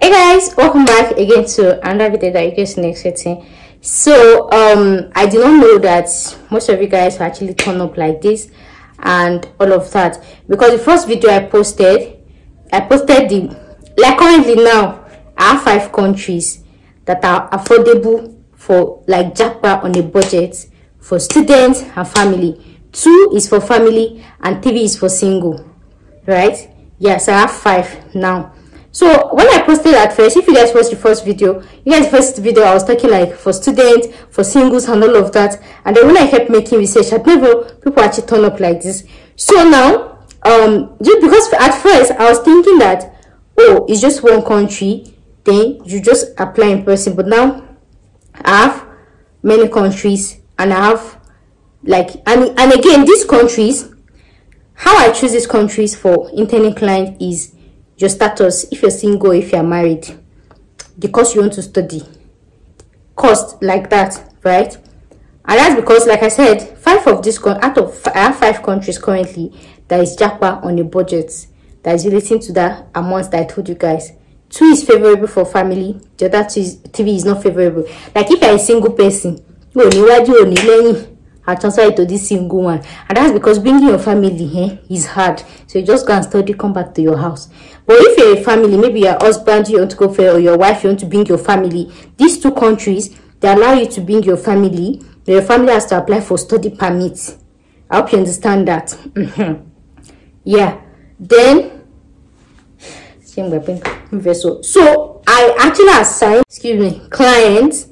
Hey guys, welcome back again to another video that you guys are expecting. So I did not know that most of you guys actually turn up like this and all of that, because the first video I posted currently now I have 5 countries that are affordable for like JAPA on a budget for students and family. 2 is for family and 3 is for single, right? Yes, I have 5 now. So when I posted at first, if you guys watched the first video, I was talking like for students, for singles and all of that. And then when I kept making research, at level people actually turn up like this. So now just because at first I was thinking that, oh, it's just one country, then you just apply in person. But now I have many countries, and I have like and again, these countries, how I choose these countries for intending client is your status, if you're single, if you're married, because you want to study, cost like that, right? And that's because, like I said, 5 of these I have 5 countries currently that is JAPA on a budget that is relating to that amount that I told you guys. 2 is favorable for family, the other 3 is not favorable. Like if you're a single person, I transfer it to this single one, and that's because bringing your family is hard. So you just go and study, come back to your house. But if you're a family, maybe your husband you want to go for, or your wife you want to bring your family, these 2 countries they allow you to bring your family. Your family has to apply for study permits. I hope you understand that. Yeah. Then so I actually assign clients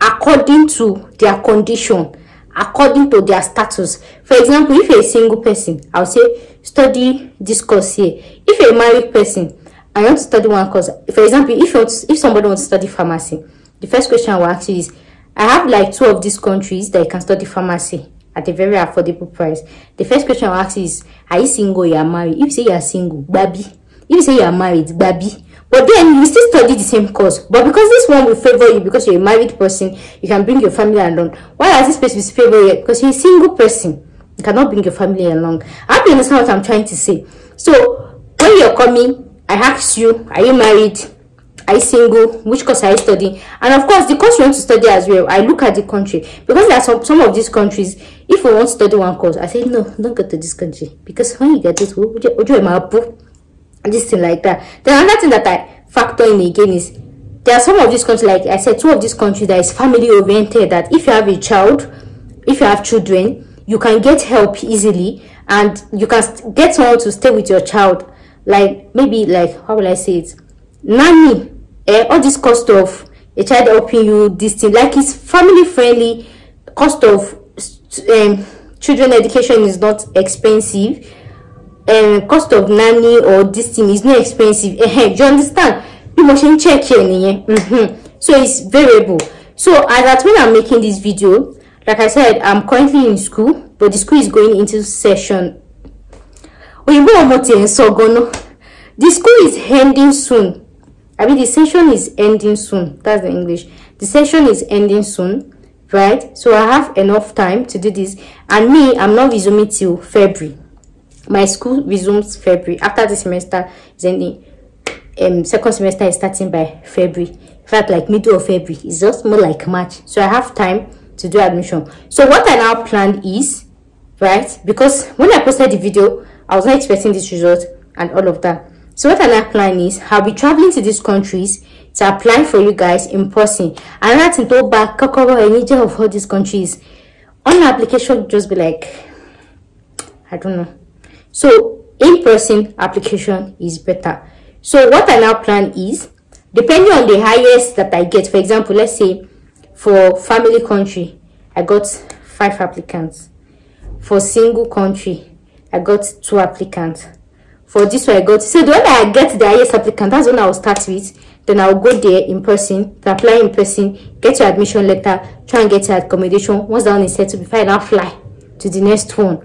according to their condition, according to their status. For example, if you're a single person, I'll say study this course here. If you're a married person, I want to study one course. For example, if somebody wants to study pharmacy, the first question I will ask you is, I have like 2 of these countries that you can study pharmacy at a very affordable price. The first question I'll ask you is, are you single or you're married? If you say you're single, baby. If you say you're married, baby. But then you still study the same course, but because this one will favor you because you're a married person, you can bring your family along. Why does this person favor you? Because you're a single person, you cannot bring your family along. I hope you understand what I'm trying to say. So when you're coming, I ask you, are you married? Are you single? Which course are you studying? And of course, the course you want to study as well, I look at the country, because there are some of these countries, if you want to study one course, I say no, don't go to this country, because when you get it, this thing like that. Then another thing that I factor in again is, there are some of these countries, like I said, 2 of these countries that is family oriented, that if you have a child, if you have children, you can get help easily, and you can get someone to stay with your child, like maybe like, how will I say it, nanny, all this cost of a child helping you, this thing, like it's family friendly. Cost of children education is not expensive, and cost of nanny or this thing is not expensive. Do you understand? You mustn't check any. So it's variable. So that's when I'm making this video. Like I said, I'm currently in school, but the school is going into session. The school is ending soon. I mean, the session is ending soon. That's the English. The session is ending soon, right? So I have enough time to do this. And me, I'm not resuming till February. My school resumes February. After the semester is ending, second semester is starting by February. In fact, like middle of February. It's just more like March. So I have time to do admission. So what I now planned is, right, because when I posted the video, I was not expecting this result and all of that. So what I now plan is, I'll be traveling to these countries to apply for you guys in person. And that's to go back of all these countries. On the application, just be like, I don't know. So in-person application is better. So what I now plan is, depending on the highest that I get, for example, let's say for family country, I got 5 applicants. For single country, I got 2 applicants. For this one, I got, so the one that I get the highest applicant, that's when I will start with. Then I'll go there in person, apply in person, get your admission letter, try and get your accommodation. Once that one is settled, before I now fly to the next one.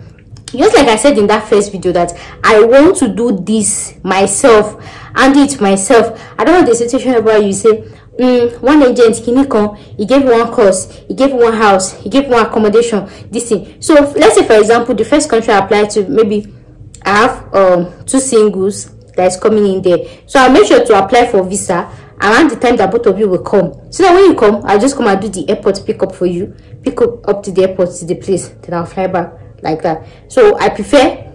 Just like I said in that first video, that I want to do this myself and it myself. I don't want the situation where you say, one agent, he gave one course, he gave one house, he gave one accommodation, this thing. So let's say, for example, the first country I applied to, maybe I have 2 singles, that's coming in there. So I'll make sure to apply for visa around the time that both of you will come, so that when you come, I'll just come and do the airport pickup for you, pick up to the airport, to the place, then I'll fly back like that. So I prefer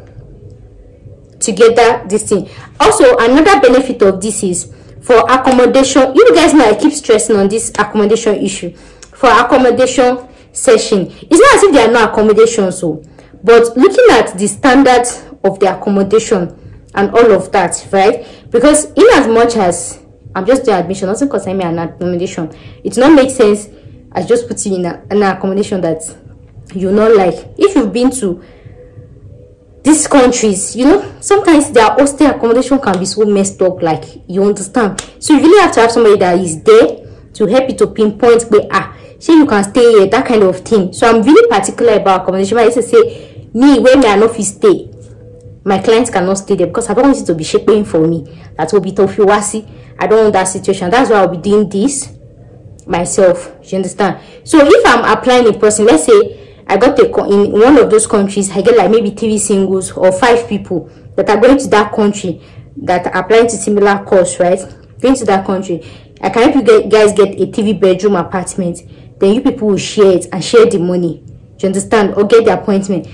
to get that this thing. Also, another benefit of this is for accommodation. You guys know I keep stressing on this accommodation issue. For accommodation session, it's not as if there are no accommodations, so but looking at the standard of the accommodation and all of that, right? Because in as much as I'm just doing admission, also because I'm an accommodation, it not make sense I just put you in an accommodation that you not like. If you've been to these countries, you know, sometimes their hostel accommodation can be so messed up, like, you understand? So you really have to have somebody that is there to help you to pinpoint where, say you can stay here, that kind of thing. So I'm really particular about accommodation. I used to say, me, where my office stay, my clients cannot stay there, because I don't want it to be shaping for me. That will be tough. You see, I don't want that situation. That's why I'll be doing this myself. You understand? So if I'm applying in person, let's say I got in one of those countries, I get like maybe 3 singles or 5 people that are going to that country, that are applying to similar course, right? Going to that country, I can help you guys get a 3-bedroom apartment. Then you people will share it and share the money. Do you understand? Or get the apartment.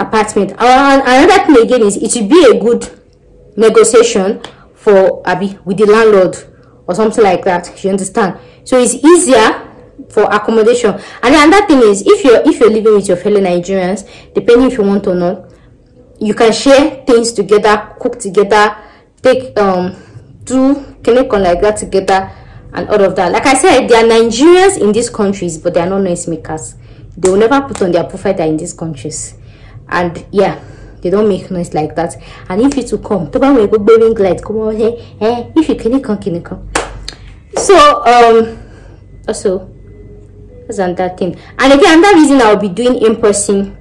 Another thing again is, it should be a good negotiation for Abi with the landlord or something like that. Do you understand? So it's easier for accommodation. And another thing is, if you're living with your fellow Nigerians, depending if you want or not, you can share things together, cook together, take do connect on like that together and all of that. Like I said, there are Nigerians in these countries, but they are not noise makers. They will never put on their profile that in these countries, and yeah, they don't make noise like that. And if you to come, come over here, if you can come. So also and that thing. And again, another reason I'll be doing in-person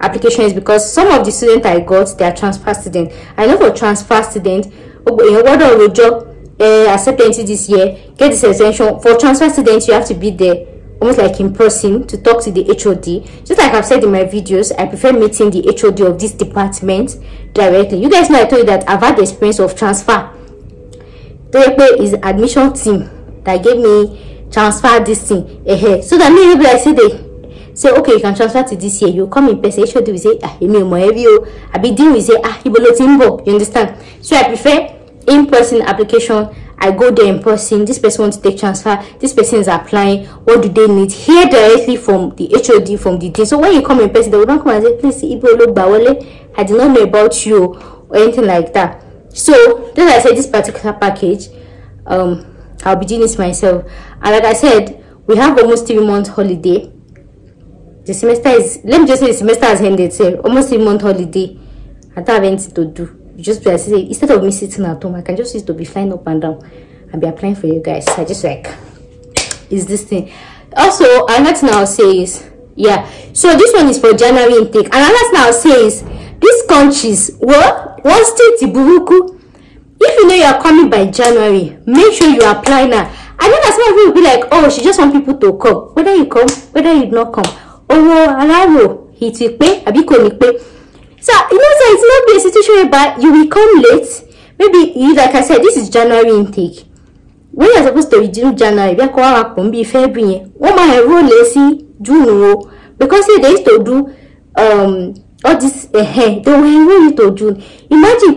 application is because some of the students I got, they are transfer students. I know for transfer students, what job acceptance this year, get this essential. For transfer students, you have to be there almost like in person to talk to the HOD. Just like I've said in my videos, I prefer meeting the HOD of this department directly. You guys know I told you that I've had the experience of transfer. JAPA is admission team that gave me transfer this thing, so that many people I say they say, okay, you can transfer to this year. You come in person, HOD will say, I be dealing with say, you understand? So I prefer in-person application. I go there in person. This person wants to take transfer. This person is applying. What do they need? Hear directly from the HOD, from the team. So when you come in person, they will not come and say, please, I did not know about you or anything like that. So then I said this particular package, I'll be doing this myself. And like I said, we have almost 3 months holiday. The semester is, let me just say, the semester has ended, say almost 3 months holiday. I don't have anything to do. Just I say, instead of me sitting at home, I can just use to be flying up and down and be applying for you guys. I just like, is this thing. Also, another thing I'll say is, so this one is for January intake. And another thing I'll say is, these countries, one state, Iburuku. If you know you are coming by January, make sure you apply now. I know that some of you will be like, oh, she just want people to come. Whether you come, whether you not come. So, you know, so it's not be a situation where you will come late. Maybe, like I said, this is January intake. When you are supposed to resume January, we are going to be February. Because they used to do all this, they will enroll you to June. Imagine, June.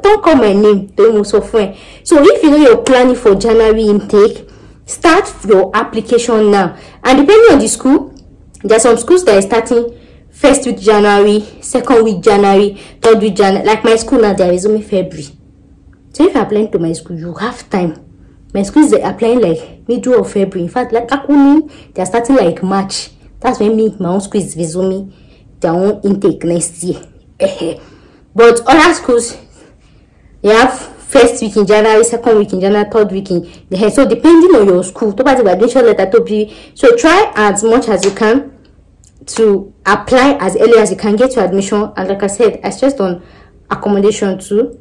Don't call my name. Don't so friend. So if you know you're planning for January intake, start your application now. And depending on the school, there are some schools that are starting 1st week January, 2nd week January, 3rd week January. Like my school now, they resume February. So if you're applying to my school, you have time. My school is applying like middle of February. In fact, like Akuni, they are starting like March. That's when me, my own school is resuming their own intake next year. But other schools, they have 1st week in January, 2nd week in January, 3rd week in January. So depending on your school, so try as much as you can to apply as early as you can, get your admission. And like I said, I stressed on accommodation too.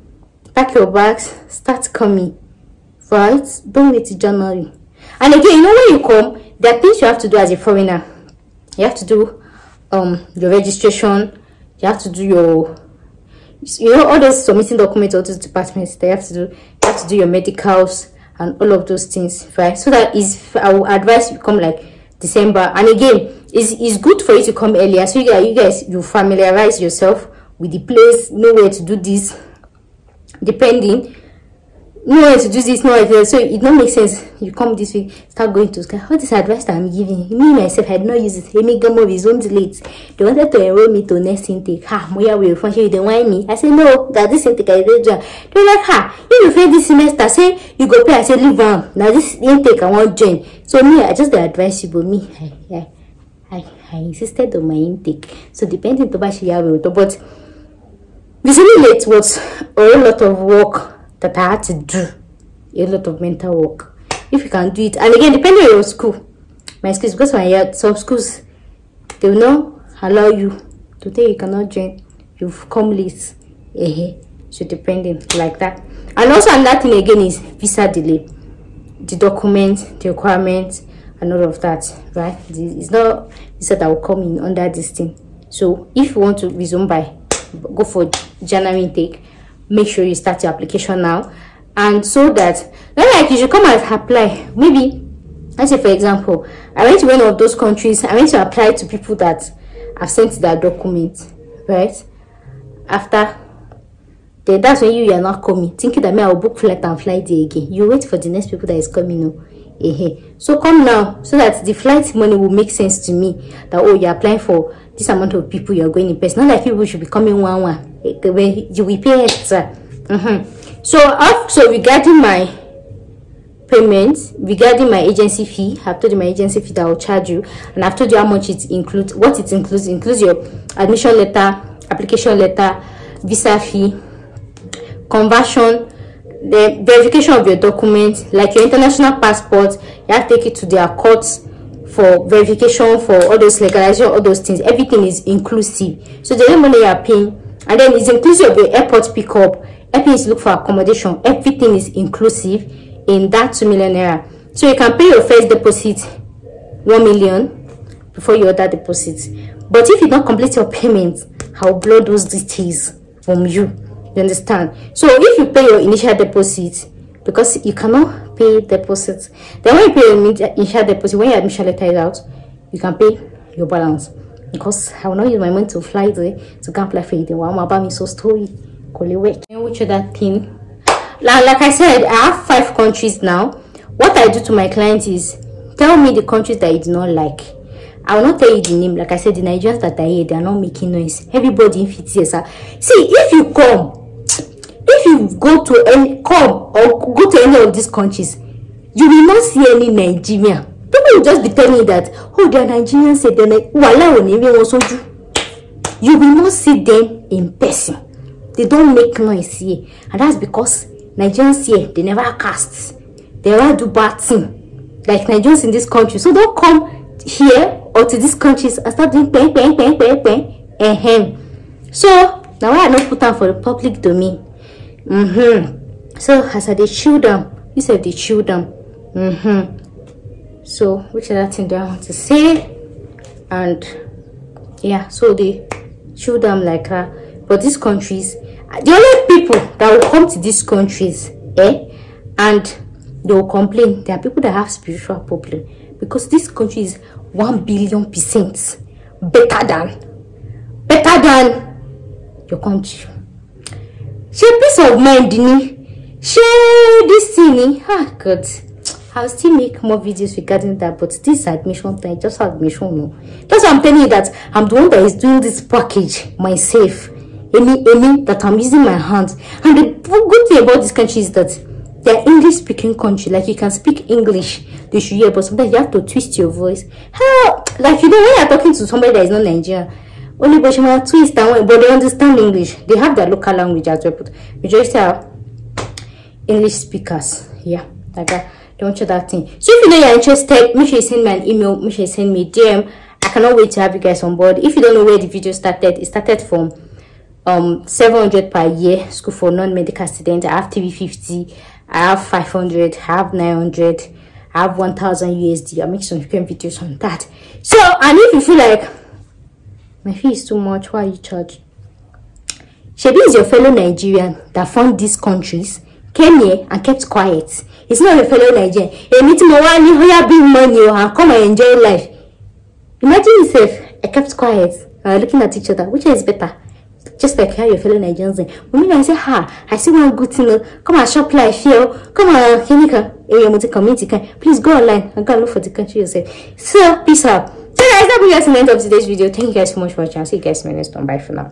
Pack your bags, start coming, right? Don't wait till January. And again, you know, when you come, there are things you have to do as a foreigner. You have to do your registration. You have to do your, you know, all those submitting documents, all those departments they have to do. You have to do your medicals and all of those things, right? So that is, I would advise you come like December. And again, it's good for you to come earlier, so you guys familiarize yourself with the place, know where to do this, depending, know where to do this, know where to do this. So it don't make sense you come this week, start going to school. All this advice that I'm giving, me myself, I had not used it. Amy Gamo resumed late. They wanted to enroll me to next intake. Ha, Moya will function, you don't want me. I said no, that this intake I did. They're like, ha, if you fail this semester, say you go pay. I said leave on. Now this intake I won't join. So me, I just advise you, but me, I insisted on my intake. So depending to what she will do, but usually it was a whole lot of work that I had to do, a lot of mental work. If you can do it, and again, depending on your school, my school, because when I had some schools, they will not allow you today. You cannot join. You've come late. So depending like that, and also another thing again is visa delay, the documents, the requirements, and all of that, right? It's not visa that will come in under this thing. So if you want to resume by, go for January intake, make sure you start your application now. And so that, not like you should come and apply. Maybe, let's say for example, I went to one of those countries, I went to apply to people that have sent their documents, right? After the, that's when you are not coming, thinking that me, I'll book flight and fly there again. You wait for the next people that is coming, no? So come now, so that the flight money will make sense to me, that oh, you're applying for this amount of people, you're going in person. Not like people should be coming one, you will pay extra. So also regarding my payments, regarding my agency fee, I've told you my agency fee that I'll charge you, and I've told you how much it includes. What it includes, your admission letter, application letter, visa fee, conversion, the verification of your documents, like your international passport. You have to take it to their courts for verification, for all those legalization, all those things. Everything is inclusive. So the only money you are paying, and then it's inclusive of your airport pickup. Helping is look for accommodation. Everything is inclusive in that 2 million naira. So you can pay your first deposit 1 million before your other deposits. But if you don't complete your payment, I'll blow those details from you. You understand? So if you pay your initial deposit, because you cannot pay deposits, then when you pay your initial deposit, when your admission letter is out, you can pay your balance. Because I will not use my money to fly there to go and apply for it. Wow, about me so story. Which other thing? Like I said, I have 5 countries now. What I do to my clients is tell me the countries that you do not like. I will not tell you the name. Like I said, the Nigerians that I hear, they are not making noise. Everybody in fits here, sir. See, if you come, if you go to any, come or go to any of these countries, you will not see any Nigerian. People will just be telling you that, oh, they are Nigerians, said they're like, you will not see them in person. They don't make noise here. And that's because Nigerians here, they never cast. They never do bad thing. Like Nigerians in this country. So don't come here or to these countries and start doing So, now I not put out for the public domain. So as I did chew them, you said they chew them. So which other thing do I want to say? And yeah, so they chew them like that. But these countries, the only people that will come to these countries, and they will complain, there are people that have spiritual problem, because this country is 1,000,000,000% better than your country. She peace of mind, didn't she? This thing, ah, God. I'll still make more videos regarding that, but this admission thing, just admission, no. That's why I'm telling you that I'm the one that is doing this package myself. That I'm using my hands. And the good thing about this country is that they're English-speaking country. Like you can speak English, they should hear, but sometimes you have to twist your voice. How? Like you know when you're talking to somebody that is not Nigerian. Only but twist and but they understand English. They have their local language as well, but majority are English speakers. Yeah, like that. Don't you that thing. So if you know you're interested, make sure you send me an email, make sure you send me a DM. I cannot wait to have you guys on board. If you don't know where the video started, it started from 700 per year school for non-medical students. I have 350, I have 500, I have 900, I have 1,000 USD. I make some videos on that. So and if you feel like My fee is too much. Why you charge? Shebi is your fellow Nigerian that found these countries, came here and kept quiet. It's not your fellow Nigerian. A meeting money, who have big money, and come and enjoy life. Imagine yourself. I kept quiet. Looking at each other, which one is better? Just like how your fellow Nigerians say. When I say ha, I see one good thing. Come and shop like here. Come on, Kenika, community can. Please go online and go and look for the country yourself. So peace out. So guys, that will be the end of today's video. Thank you guys so much for watching. I'll see you guys next time. Bye for now.